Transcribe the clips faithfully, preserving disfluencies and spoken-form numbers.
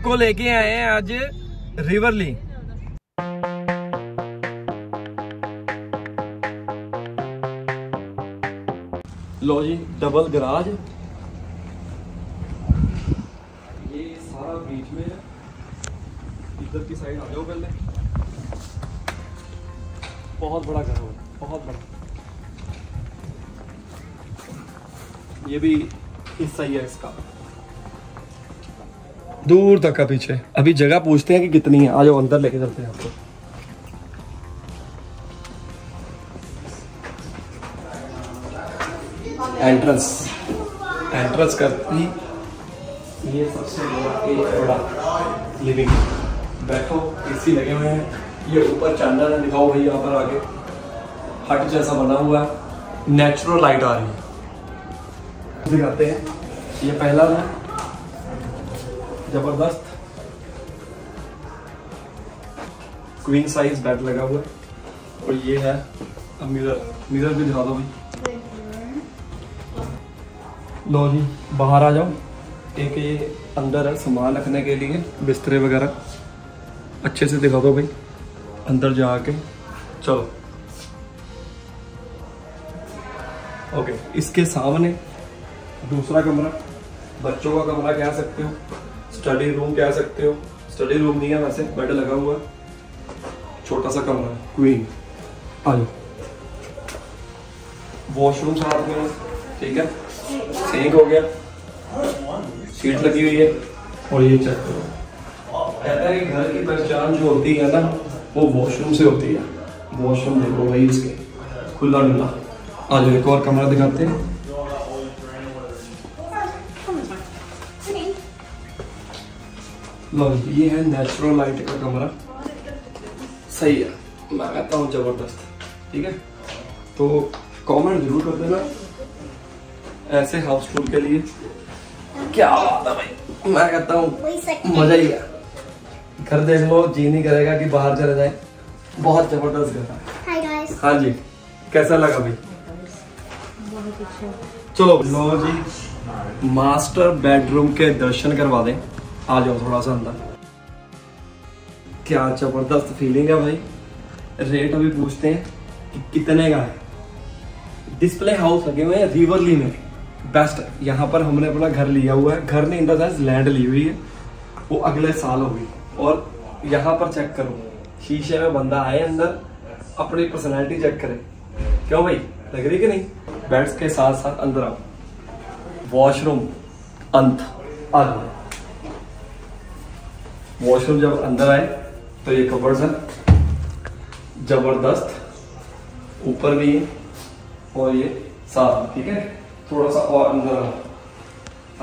आपको लेके आए हैं आज रिवरली। लो जी, डबल गराज, ये सारा बीच में है। इधर की साइड आ जाओ पहले। बहुत बड़ा घर होगा, बहुत बड़ा। ये भी हिस्सा ही है इसका, दूर तक का पीछे। अभी जगह पूछते हैं कि कितनी है, आ जाओ अंदर लेके चलते हैं आपको। एंट्रेंस एंट्रेंस करती ये सबसे बड़ा लिविंग। बैठो, एसी लगे हुए हैं। ये ऊपर चांदर दिखाओ भाई, यहाँ पर आगे हट जैसा बना हुआ है, नेचुरल लाइट आ रही है। दिखाते हैं, ये पहला है, जबरदस्त क्वीन साइज बेड लगा हुआ है। और ये है अब मिरर, मिरर भी दिखा दो भाई। लो जी, बाहर आ जाओ। एक ये अंदर है सामान रखने के लिए, बिस्तरे वगैरह। अच्छे से दिखा दो भाई अंदर जाके। चलो ओके, इसके सामने दूसरा कमरा, बच्चों का कमरा कह सकते हो, स्टडी रूम कह सकते हो। स्टडी रूम नहीं है वैसे, बेड लगा हुआ, छोटा सा कमरा, क्वीन। आलो वॉशरूम साथ में, ठीक है। सिंक हो गया, सीट लगी हुई है। और ये चेक करो, कहता है कि घर की पहचान जो होती है ना वो वॉशरूम से होती है। वॉशरूम देखो भाई, इसके खुला डुला। आलो एक और कमरा दिखाते हैं। लो ये है नेचुरल लाइट का कमरा, सही है, मैं कहता हूँ जबरदस्त। ठीक है, तो कमेंट जरूर कर देना ऐसे हाउस टूर के लिए। क्या बात है भाई, मैं कहता हूँ मजा ही है। घर देख लो, जी नहीं करेगा कि बाहर चले जाए, बहुत जबरदस्त घर है। हाँ जी, कैसा लगा भाई? बहुत अच्छा। चलो लो जी, मास्टर बेडरूम के दर्शन करवा दें। आ जाओ थोड़ा सा अंदर। क्या जबरदस्त फीलिंग है भाई। रेट अभी पूछते हैं कि कितने का है। डिस्प्ले हाउस लगे हुए हैं रिवरली में, बेस्ट। यहाँ पर हमने अपना घर लिया हुआ है, घर ने इन द सेंस लैंड ली हुई है, वो अगले साल होगी। और यहाँ पर चेक करो, शीशे में बंदा आए अंदर, अपनी पर्सनैलिटी चेक करे। क्यों भाई, लग रही कि नहीं? बेड्स के साथ साथ अंदर आओ। वॉशरूम अंत, आ जाओ। वॉशरूम जब अंदर आए तो ये कबर्ड्स हैं, जबरदस्त। ऊपर भी है और ये साफ, ठीक है। थोड़ा सा और अंदर आओ।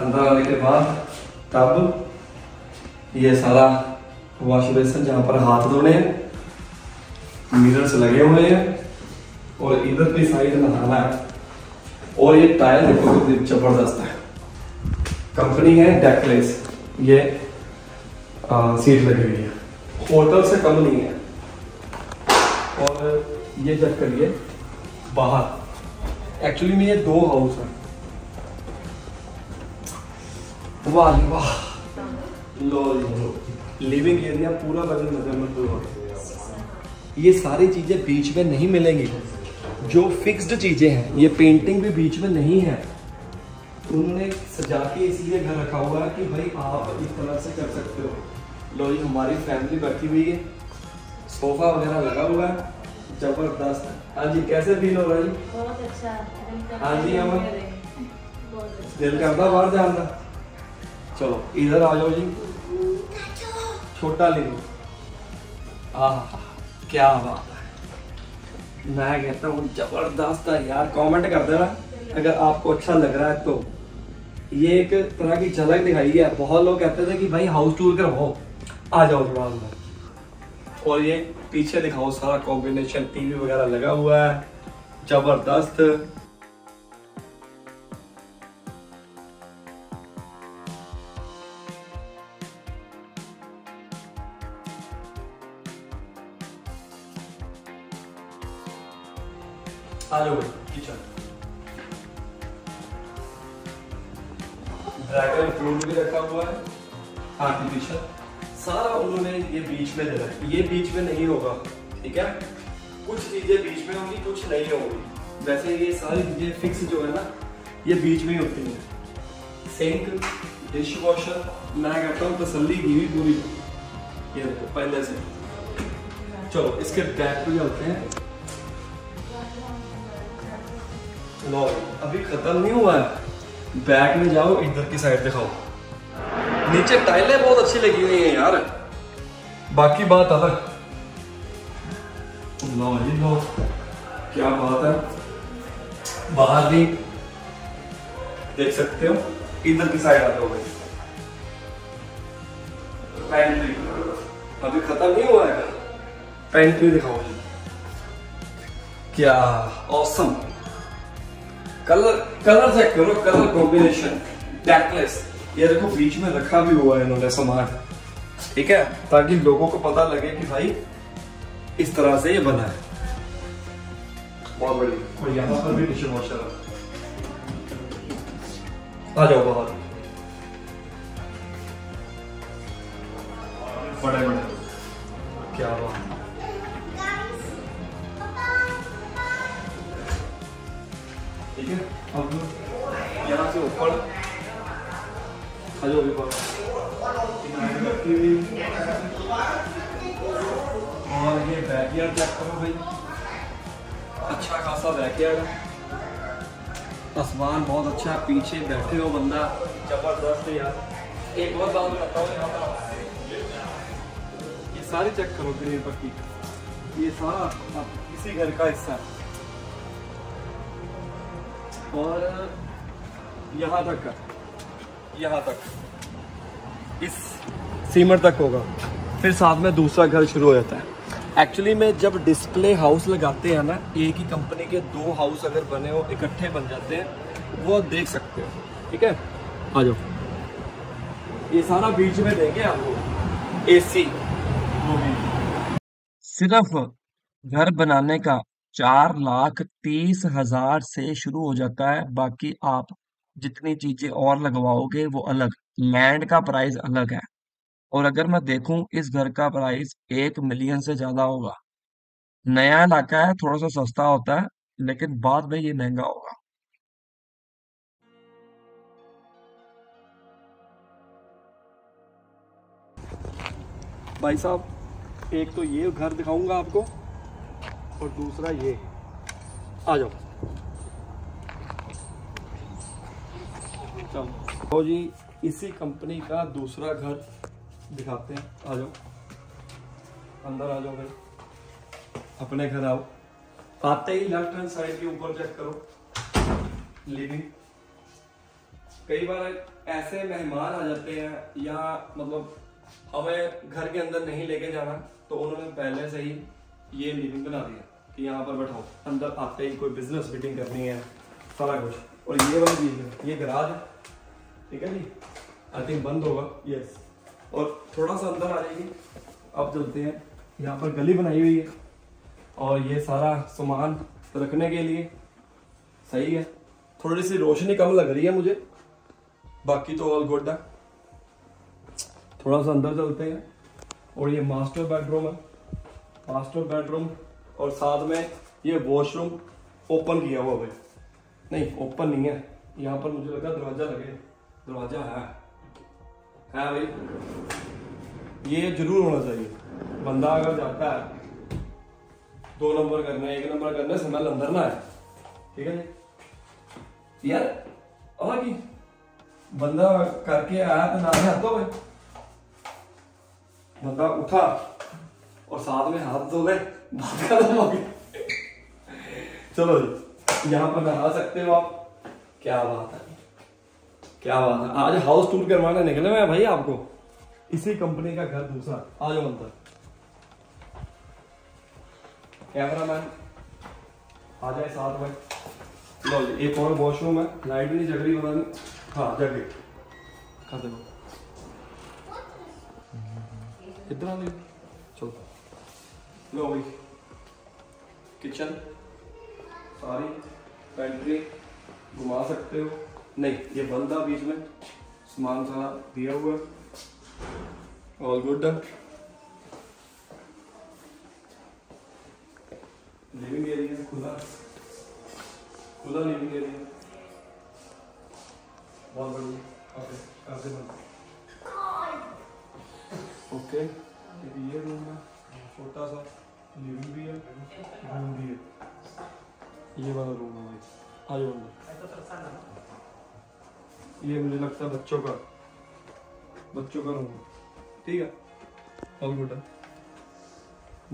अंदर आने के बाद तब ये सारा वॉश बेसिन जहाँ पर हाथ धोने हैं, मिरर्स लगे हुए हैं। और इधर भी साइड नहाना है। और ये टाइल देखो तो जबरदस्त है, कंपनी है डेकलेस। ये आ, सीट लगी हुई है, होटल से कम नहीं है। और ये चेक करिए बाहर, एक्चुअली में ये दो हाउस है। वाह वाह, लो लिविंग एरिया पूरा बदल नजर में। ये सारी चीजें बीच में नहीं मिलेंगी जो फिक्स्ड चीजें हैं। ये पेंटिंग भी बीच में नहीं है, उन्होंने सजा के इसलिए घर रखा हुआ है कि भाई आप इस तरह से कर सकते हो। लो जी, हमारी फैमिली बैठी हुई है, सोफा वगैरह लगा हुआ है, जबरदस्त। हाँ जी, कैसे फील हो रहा है? बहुत अच्छा। हाँ जी, हम दिल करता बाहर जाना। चलो इधर आ जाओ जी, छोटा ले लो। आह क्या बात है, मैं कहता हूँ जबरदस्त है यार। कमेंट कर देना अगर आपको अच्छा लग रहा है तो। ये एक तरह की झलक दिखाई है, बहुत लोग कहते थे कि भाई हाउस टूर करवाओ। आ जाओ थोड़ा अंदर। और ये पीछे दिखाओ, सारा कॉम्बिनेशन, टीवी वगैरह लगा हुआ है, जबरदस्त। आ जाओ भाई किचन, ड्रैगन फ्रूट भी रखा हुआ है। आर्टिफिशियल, सारा उन्होंने ये बीच में देना है। ये बीच में नहीं होगा, ठीक है, कुछ चीज़ें बीच में होंगी, कुछ नहीं होगी। वैसे ये सारी चीज़ें फिक्स जो है ना, ये बीच में ही होती हैं। सिंक, डिश वॉशर, मैं कहता हूँ तसल्ली की भी पूरी, ये देखो पहले से। चलो इसके बैक पे चलते हैं। लो अभी खत्म नहीं हुआ है, बैक में जाओ, इधर की साइड दिखाओ, नीचे टाइलें बहुत अच्छी लगी हुई है यार, बाकी बात अलग। लो जी लो, क्या बात है, बाहर भी देख सकते हो। इधर की साइड आते हो गई, पेंट्री अभी खत्म नहीं हुआ है, पेंट्री दिखाओ जी, क्या ऑसम कलर, कलर चेक करो, कलर कॉम्बिनेशन, बैकलेस, ये देखो बीच में रखा भी हुआ है इन्होंने सामान, ठीक है, ताकि लोगों को पता लगे कि भाई इस तरह से ये बना है। बहुत बढ़िया। और यहाँ पर भी टिश्यू वॉशर है। आ जाओ बाहर, बड़े बड़े, क्या बात, ठीक है। अब यहाँ से ऊपर और ये बैकयार्ड चेक करो भाई, अच्छा खासा बैकयार्ड, आसमान बहुत अच्छा, पीछे बैठे हो बंदा, जबरदस्त यार। एक और बात बताओ, यहाँ पर ये सारी चेक करो, ग्रीन पट्टी, ये सारा आप किसी घर का हिस्सा। और यहाँ तक का, यहाँ तक इस सीमर तक होगा, फिर साथ में दूसरा घर शुरू हो जाता है। एक्चुअली में जब डिस्प्ले हाउस लगाते हैं ना, एक ही कंपनी के दो हाउस अगर बने हो, इकट्ठे बन जाते हैं, वो देख सकते हो, ठीक है। आ जाओ, ये सारा बीच में देंगे आपको एसी। सिर्फ घर बनाने का चार लाख तीस हजार से शुरू हो जाता है, बाकी आप जितनी चीजें और लगवाओगे वो अलग, लैंड का प्राइस अलग है। और अगर मैं देखूं, इस घर का प्राइस एक मिलियन से ज्यादा होगा। नया इलाका है, थोड़ा सा सस्ता होता है, लेकिन बाद में ये महंगा होगा। भाई साहब, एक तो ये घर दिखाऊंगा आपको और दूसरा ये। आ जाओ तो जी, इसी कंपनी का दूसरा घर दिखाते हैं। आ जाओ अंदर, आ जाओ भाई, अपने घर आओ। आते ही लेफ्ट हैंड साइड के ऊपर चेक करो, लिविंग। कई बार ऐसे मेहमान आ जाते हैं या मतलब हमें घर के अंदर नहीं लेके जाना, तो उन्होंने पहले से ही ये लिविंग बना दिया कि यहाँ पर बैठाओ। अंदर आते ही कोई बिजनेस मीटिंग करनी है, सारा कुछ। और ये वाली चीज, ये गराज है, ठीक है जी, आई थिंक बंद होगा, यस। और थोड़ा सा अंदर आ जाइए, अब चलते हैं। यहाँ पर गली बनाई हुई है और ये सारा सामान रखने के लिए सही है। थोड़ी सी रोशनी कम लग रही है मुझे, बाकी तो ऑल गुड है। थोड़ा सा अंदर चलते हैं और ये मास्टर बेडरूम है, मास्टर बेडरूम, और साथ में ये वॉशरूम ओपन किया हुआ है। नहीं, ओपन नहीं है, यहाँ पर मुझे लगा दरवाजा लगे, दरवाजा है, है भाई। ये जरूर होना चाहिए, बंदा अगर जाता है दो नंबर करना, एक नंबर करना, स्मेल अंदर ना है, ठीक है यार। और की बंदा करके आया तो ना हाथ धो, बंदा उठा और साथ में हाथ धो ले, बात खत्म हो गई। चलो जी, यहाँ पर नहा सकते हो आप, क्या बात है, क्या बात है। आज हाउस टूर करवाने निकले मैं भाई आपको, इसी कंपनी का घर दूसरा। आ जाओ अंदर, कैमरामैन आ जाए साथ में। लो जी, एक और वॉशरूम है, लाइट नहीं जग रही पता नहीं, हाँ जग रही, खाते हो इतना नहीं। चलो लो भाई, किचन, सारी पेंट्री घुमा सकते हो। नहीं, ये बंदा बीच में सामान सारा दिया हुआ, All good. Living area खुला, खुला living area. बहुत बढ़िया. Okay, आगे बढ़ो. Okay. ये रूम है, छोटा सा living भी है, room भी है. ये वाला रूम है भाई. आइए बंदर. ये मुझे लगता है बच्चों का, बच्चों का रूम. ठीक है, ऑल गुड.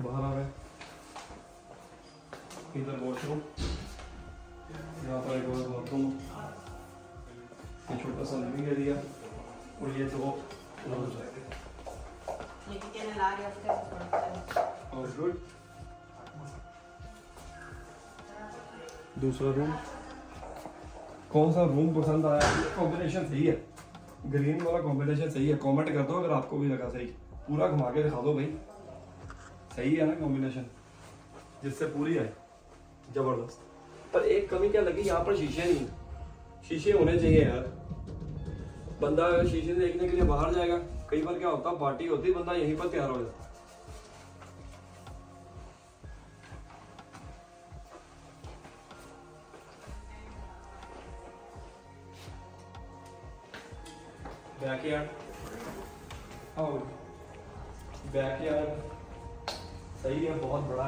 बाहर आ गए. इधर वॉशरूम, यहाँ पर एक और बाथरूम, ये छोटा सा लिविंग एरिया, और ये तो लॉज है. All good. दूसरा रूम. कौन सा रूम पसंद आया? कॉम्बिनेशन सही है, ग्रीन वाला कॉम्बिनेशन सही है. कमेंट कर दो अगर आपको भी लगा सही. पूरा घुमा के दिखा दो भाई, सही है ना कॉम्बिनेशन, जिससे पूरी है जबरदस्त. पर एक कमी क्या लगी, यहाँ पर शीशे नहीं. शीशे होने चाहिए यार. बंदा शीशे देखने के लिए बाहर जाएगा, कई बार क्या होता, पार्टी होती, बंदा यहीं पर तैयार हो जाता. बैकयार्ड, और बैकयार्ड सही है, बहुत बड़ा,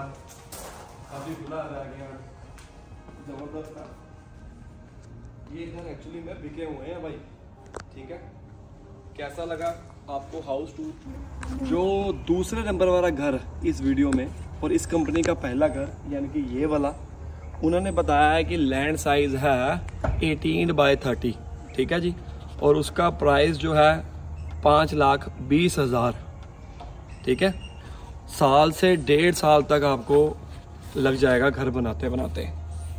काफी खुला है बैकयार्ड, जबरदस्त है. ये इधर एक्चुअली में बिके हुए हैं भाई. ठीक है, कैसा लगा आपको हाउस टूर? जो दूसरे नंबर वाला घर इस वीडियो में और इस कंपनी का पहला घर यानी कि ये वाला, उन्होंने बताया है कि लैंड साइज है अठारह बाय तीस. ठीक है जी, और उसका प्राइस जो है पाँच लाख बीस हज़ार. ठीक है, साल से डेढ़ साल तक आपको लग जाएगा घर बनाते बनाते,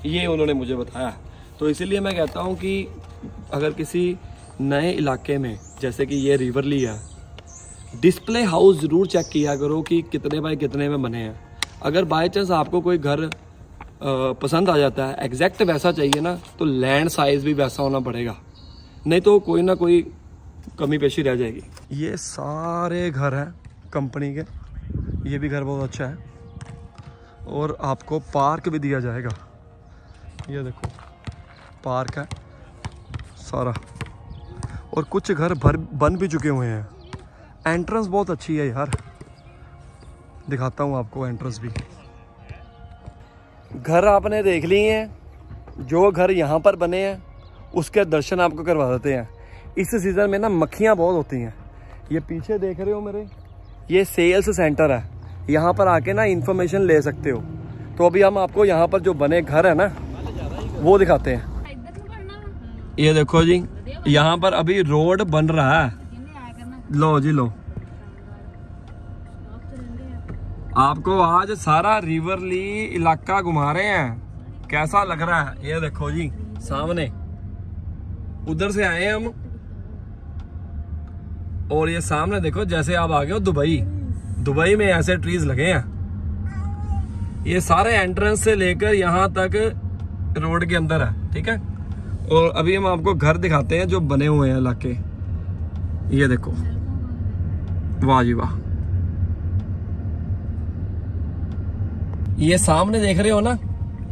ये उन्होंने मुझे बताया. तो इसीलिए मैं कहता हूँ कि अगर किसी नए इलाके में, जैसे कि ये रिवरली है, डिस्प्ले हाउस ज़रूर चेक किया करो कि कितने बाय कितने में बने हैं. अगर बाई चांस आपको कोई घर पसंद आ जाता है, एग्जैक्ट वैसा चाहिए ना, तो लैंड साइज़ भी वैसा होना पड़ेगा, नहीं तो कोई ना कोई कमी पेशी रह जाएगी. ये सारे घर हैं कंपनी के. ये भी घर बहुत अच्छा है, और आपको पार्क भी दिया जाएगा. ये देखो पार्क है सारा, और कुछ घर भर बन भी चुके हुए हैं. एंट्रेंस बहुत अच्छी है यार, दिखाता हूँ आपको एंट्रेंस भी. घर आपने देख लिए हैं, जो घर यहाँ पर बने हैं उसके दर्शन आपको करवा देते हैं. इस सीज़न में ना मक्खियाँ बहुत होती हैं. ये पीछे देख रहे हो मेरे, ये सेल्स सेंटर है, यहाँ पर आके ना इंफॉर्मेशन ले सकते हो. तो अभी हम आपको यहाँ पर जो बने घर है ना वो दिखाते हैं. ये देखो जी, यहाँ पर अभी रोड बन रहा है. लो जी लो, आपको आज सारा रिवरली इलाका घुमा रहे हैं, कैसा लग रहा है. ये देखो जी सामने, उधर से आए हम, और ये सामने देखो जैसे आप आ गए हो दुबई. दुबई में ऐसे ट्रीज लगे हैं. ये सारे एंट्रेंस से लेकर यहाँ तक रोड के अंदर है. ठीक है, और अभी हम आपको घर दिखाते हैं जो बने हुए हैं इलाके. ये देखो, वाह जी वाह. ये सामने देख रहे हो ना,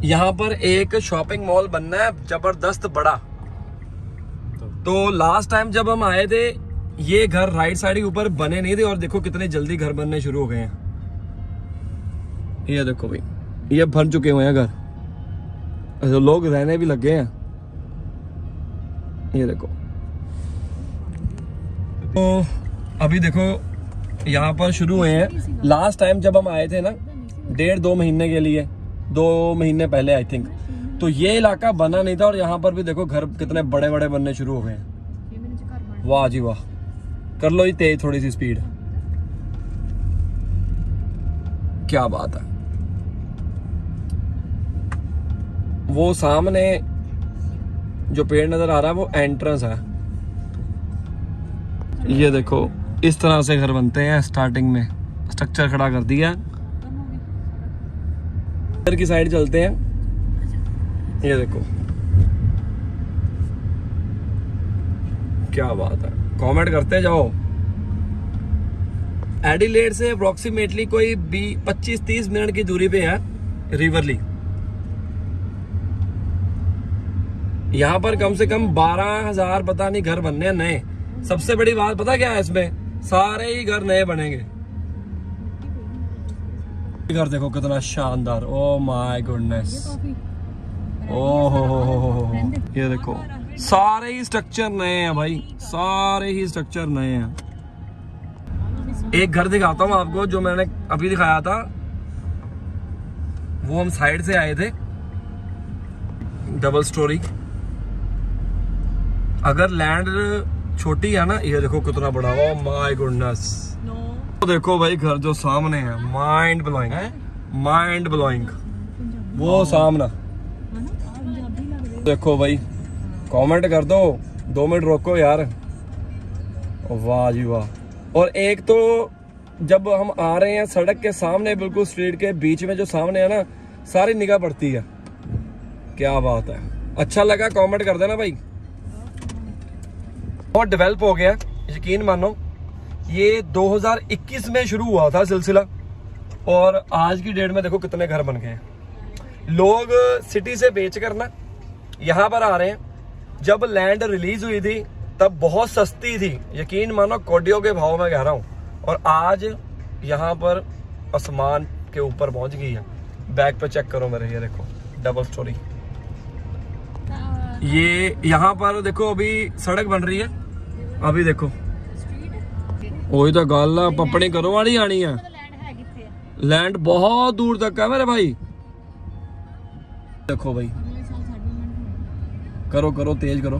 यहाँ पर एक शॉपिंग मॉल बनना है जबरदस्त बड़ा. तो लास्ट टाइम जब हम आए थे, ये घर राइट साइड के ऊपर बने नहीं थे, और देखो कितने जल्दी घर बनने शुरू हो गए हैं. ये देखो भाई, ये बन चुके हुए हैं घर, जो लोग रहने भी लग गए हैं. ये देखो, तो अभी देखो यहाँ पर शुरू हुए हैं. लास्ट टाइम जब हम आए थे ना, डेढ़ दो महीने के लिए, दो महीने पहले आई थिंक, तो ये इलाका बना नहीं था, और यहाँ पर भी देखो घर कितने बड़े बड़े बनने शुरू हो गए हैं. वाह जी वाह. कर लो ये तेज थोड़ी सी स्पीड, क्या बात है. वो सामने जो पेड़ नजर आ रहा है वो एंट्रेंस है. ये देखो इस तरह से घर बनते हैं. स्टार्टिंग में स्ट्रक्चर खड़ा कर दिया. इधर की साइड चलते हैं. ये देखो क्या बात है. कमेंट करते जाओ, एडिलेड से अप्रोक्सीमेटली कोई पच्चीस तीस मिनट की दूरी पे है रिवरली। यहाँ पर कम से कम बारह हजार पता नहीं घर बनने नए। सबसे बड़ी बात पता क्या है, इसमें सारे ही घर नए बनेंगे। घर देखो कितना शानदार, ओ माय गुडनेस, ओ हो हो हो, ये देखो सारे ही स्ट्रक्चर नए हैं भाई, सारे ही स्ट्रक्चर नए हैं। एक घर दिखाता हूँ आपको जो मैंने अभी दिखाया था, वो हम साइड से आए थे। डबल स्टोरी, अगर लैंड छोटी है ना, ये देखो कितना बड़ा, ओ माय गुडनेस। देखो भाई घर जो सामने है, माइंड ब्लोइंग है, माइंड ब्लोइंग। वो सामना देखो भाई, कमेंट कर दो, दो मिनट रोको यार, वाह जी वाह। और एक तो जब हम आ रहे हैं सड़क के सामने बिल्कुल स्ट्रीट के बीच में जो सामने है ना, सारी निगाह पड़ती है, क्या बात है। अच्छा लगा कमेंट कर देना भाई। बहुत डेवलप हो गया, यकीन मानो ये दो हजार इक्कीस में शुरू हुआ था सिलसिला, और आज की डेट में देखो कितने घर बन गए। लोग सिटी से बेच कर ना यहाँ पर आ रहे हैं। जब लैंड रिलीज हुई थी तब बहुत सस्ती थी, यकीन मानो कौड़ियों के भाव में कह रहा हूँ, और आज यहाँ पर आसमान के ऊपर पहुंच गई है। बैक पर चेक करो मेरे, ये देखो डबल स्टोरी। ये यहाँ पर देखो अभी सड़क बन रही है, अभी देखो वही तो गल है, पपड़ी घरों वाली आनी है। लैंड बहुत दूर तक है मेरे भाई। देखो भाई, करो करो तेज करो,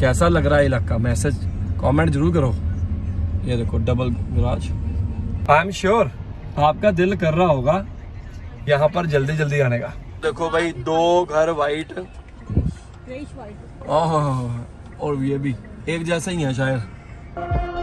कैसा लग रहा है इलाका, मैसेज कमेंट जरूर करो। ये देखो double garage. I am sure आपका दिल कर रहा होगा यहाँ पर जल्दी जल्दी आने का। देखो भाई दो घर वाइट, ओह, और ये भी एक जैसा ही है शायद।